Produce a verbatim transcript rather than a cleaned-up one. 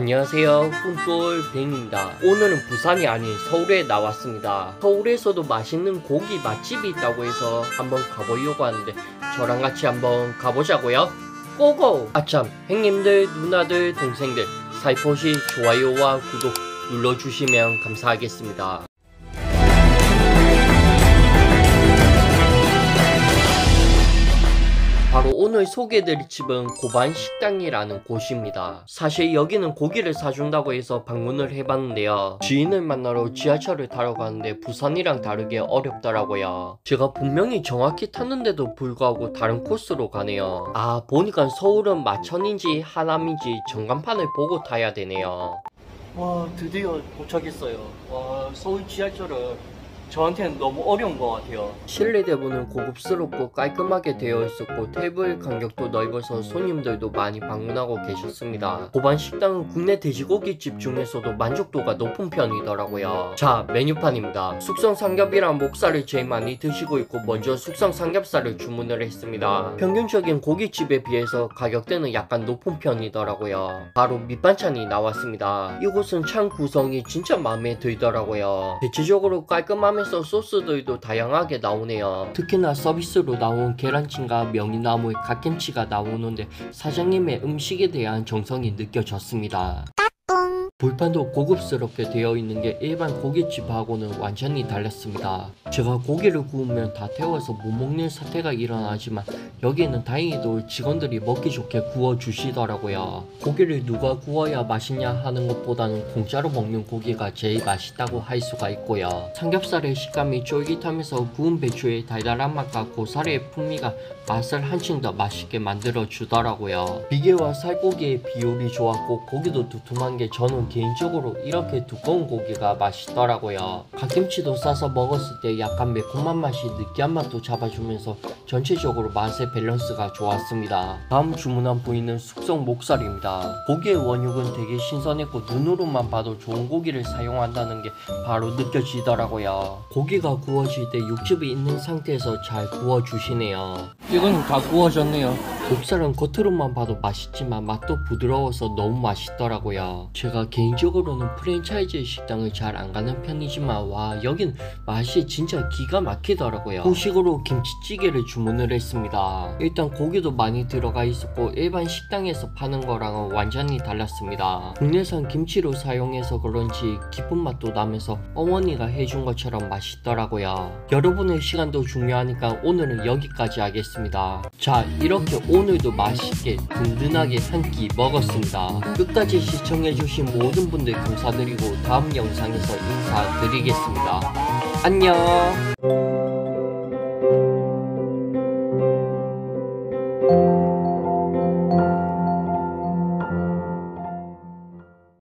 안녕하세요, 훈돌뱅입니다. 오늘은 부산이 아닌 서울에 나왔습니다. 서울에서도 맛있는 고기 맛집이 있다고 해서 한번 가보려고 하는데 저랑 같이 한번 가보자고요. 고고! 아참, 형님들, 누나들, 동생들 살포시 좋아요와 구독 눌러주시면 감사하겠습니다. 바로 오늘 소개해드릴 집은 고반식당이라는 곳입니다. 사실 여기는 고기를 사준다고 해서 방문을 해봤는데요, 지인을 만나러 지하철을 타러 가는데 부산이랑 다르게 어렵더라고요. 제가 분명히 정확히 탔는데도 불구하고 다른 코스로 가네요. 아, 보니까 서울은 마천인지 하남인지 전간판을 보고 타야 되네요. 와, 드디어 도착했어요. 와, 서울 지하철은 저한테는 너무 어려운 것 같아요. 실내 대부는 고급스럽고 깔끔하게 되어 있었고 테이블 간격도 넓어서 손님들도 많이 방문하고 계셨습니다. 고반식당은 국내 돼지고기집 중에서도 만족도가 높은 편이더라고요. 자, 메뉴판입니다. 숙성 삼겹이랑 목살을 제일 많이 드시고 있고 먼저 숙성 삼겹살을 주문을 했습니다. 평균적인 고깃집에 비해서 가격대는 약간 높은 편이더라고요. 바로 밑반찬이 나왔습니다. 이곳은 찬 구성이 진짜 마음에 들더라고요. 대체적으로 깔끔함에 소스들도 다양하게 나오네요. 특히나 서비스로 나온 계란찜과 명이나물, 갓김치가 나오는데 사장님의 음식에 대한 정성이 느껴졌습니다. 불판도 고급스럽게 되어 있는 게 일반 고깃집하고는 완전히 달랐습니다. 제가 고기를 구우면 다 태워서 못 먹는 사태가 일어나지만 여기에는 다행히도 직원들이 먹기 좋게 구워주시더라고요. 고기를 누가 구워야 맛있냐 하는 것보다는 공짜로 먹는 고기가 제일 맛있다고 할 수가 있고요. 삼겹살의 식감이 쫄깃하면서 구운 배추의 달달한 맛과 고사리의 풍미가 맛을 한층 더 맛있게 만들어주더라고요. 비계와 살코기의 비율이 좋았고 고기도 두툼한 게 저는 개인적으로 이렇게 두꺼운 고기가 맛있더라고요. 갓김치도 싸서 먹었을 때 약간 매콤한 맛이 느끼한 맛도 잡아주면서 전체적으로 맛의 밸런스가 좋았습니다. 다음 주문한 부위는 숙성 목살입니다. 고기의 원육은 되게 신선했고 눈으로만 봐도 좋은 고기를 사용한다는 게 바로 느껴지더라고요. 고기가 구워질 때 육즙이 있는 상태에서 잘 구워주시네요. 이건 다 구워졌네요. 목살은 겉으로만 봐도 맛있지만 맛도 부드러워서 너무 맛있더라고요. 제가 개인적으로는 프랜차이즈 식당을 잘 안 가는 편이지만 와, 여긴 맛이 진짜 기가 막히더라고요. 후식으로 김치찌개를 주문을 했습니다. 일단 고기도 많이 들어가 있었고 일반 식당에서 파는 거랑은 완전히 달랐습니다. 국내산 김치로 사용해서 그런지 깊은 맛도 나면서 어머니가 해준 것처럼 맛있더라고요. 여러분의 시간도 중요하니까 오늘은 여기까지 하겠습니다. 자, 이렇게 오늘도 맛있게 든든하게 한 끼 먹었습니다. 끝까지 시청해주신 모든 분들 감사드리고 다음 영상에서 인사드리겠습니다. 안녕.